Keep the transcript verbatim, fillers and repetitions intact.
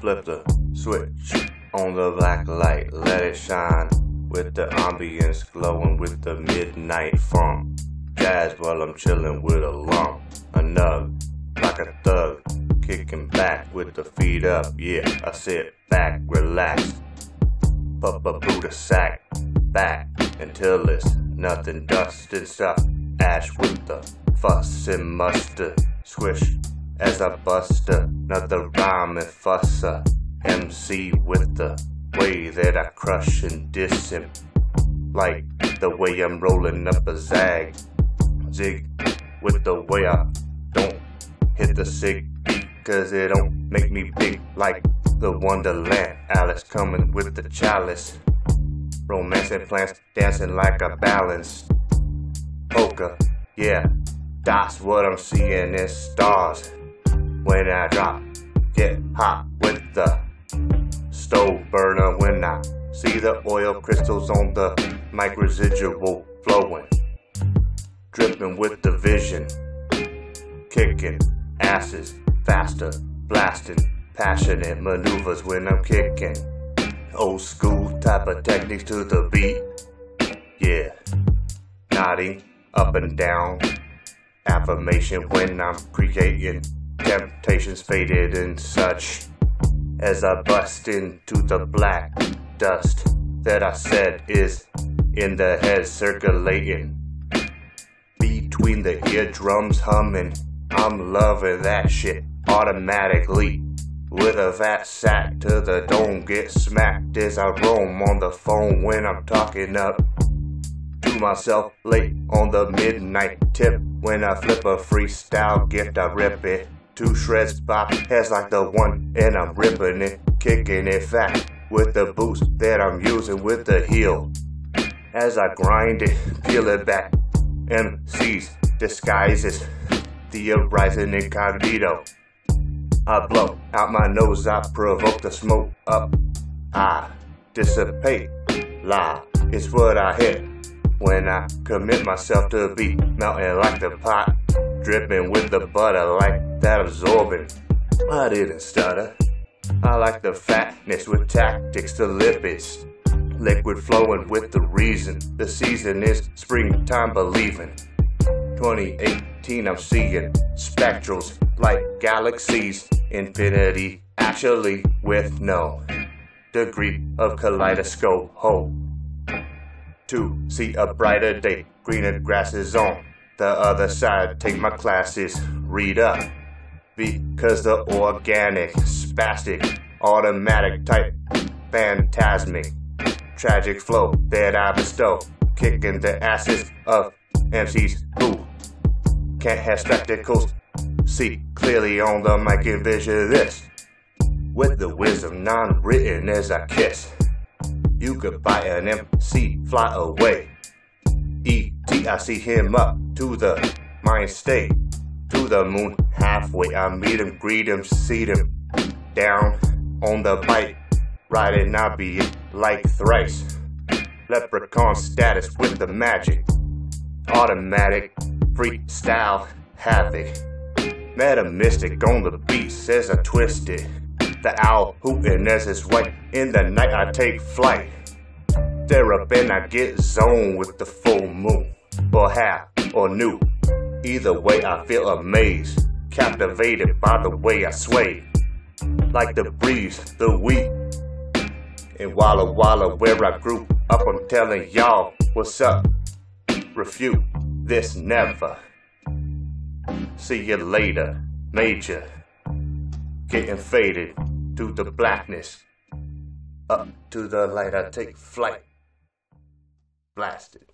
Flip the switch on the black light, let it shine with the ambience glowing with the midnight funk. Jazz while I'm chilling with a lump, a nug, like a thug, kicking back with the feet up. Yeah, I sit back, relax, pop a Buddha sack back until it's nothing. Dust and stuff, ash with the fuss and mustard, swish as I bust another rhyme and fusser. M C with the way that I crush and diss him, like the way I'm rolling up a zag. Zig with the way I don't hit the sig beat, cause it don't make me big like the Wonderland. Alice coming with the chalice, romancing plants, dancing like a balance. Polka, yeah, that's what I'm seeing in stars when I drop. Get hot with the stove burner when I see the oil crystals on the mic residual flowing, dripping with the vision, kicking asses faster, blasting passionate maneuvers when I'm kicking. Old school type of techniques to the beat, yeah, nodding up and down, affirmation when I'm creating. Temptations faded and such as I bust into the black dust that I said is in the head circulating between the eardrums humming. I'm loving that shit automatically with a fat sack to the dome, get smacked as I roam on the phone when I'm talking up to myself late on the midnight tip. When I flip a freestyle gift, I rip it two shreds by heads like the one, and I'm ripping it, kicking it fat with the boost that I'm using with the heel. As I grind it, peel it back, M C's disguises, the uprising incognito. I blow out my nose, I provoke the smoke up, I dissipate, lie is what I hit when I commit myself to be melting like the pot, dripping with the butter like that absorbent. I didn't stutter, I like the fatness with tactics to lipids, liquid flowing with the reason. The season is springtime believing, twenty eighteen I'm seeing spectrals like galaxies, infinity actually with no degree of kaleidoscope hope. To see a brighter day, greener grass is on the other side, take my classes, read up, because the organic, spastic, automatic type, phantasmic, tragic flow that I bestow, kicking the asses of M Cs who can't have spectacles, see clearly on the mic and vision this, with the wisdom non-written as I kiss. You could buy an M C, fly away, E T, I see him up to the mind state, to the moon halfway. I meet him, greet him, seat him down on the bike, ride it, not be it like thrice. Leprechaun status with the magic, automatic freestyle havoc. MetaMystik on the beat says I twist it. The owl hooting as his white. In the night I take flight. There up and I get zoned with the full moon, or half or new. Either way I feel amazed, captivated by the way I sway, like the breeze, the wheat. In Walla Walla where I grew up, I'm telling y'all what's up. Refute this never. See you later, Major. Getting faded through the blackness. Up to the light I take flight. Blasted.